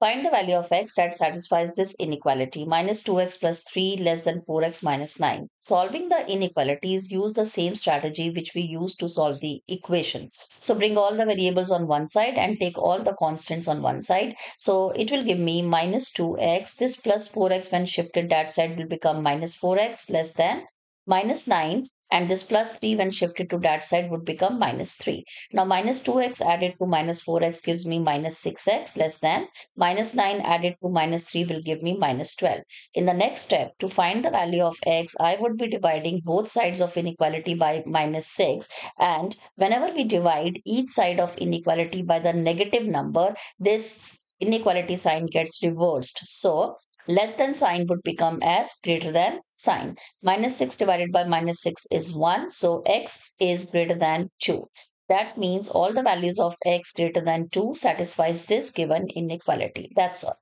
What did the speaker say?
Find the value of x that satisfies this inequality, minus 2x plus 3 less than 4x minus 9. Solving the inequalities, use the same strategy which we used to solve the equation. So bring all the variables on one side and take all the constants on one side. So it will give me minus 2x. This plus 4x when shifted that side will become minus 4x less than minus 9. And this plus 3 when shifted to that side would become minus 3. Now minus 2x added to minus 4x gives me minus 6x less than minus 9 added to minus 3 will give me minus 12. In the next step, to find the value of x, I would be dividing both sides of inequality by minus 6. And whenever we divide each side of inequality by the negative number, this inequality sign gets reversed. So less than sign would become as greater than sign. Minus 6 divided by minus 6 is 1. So x is greater than 2. That means all the values of x greater than 2 satisfies this given inequality. That's all.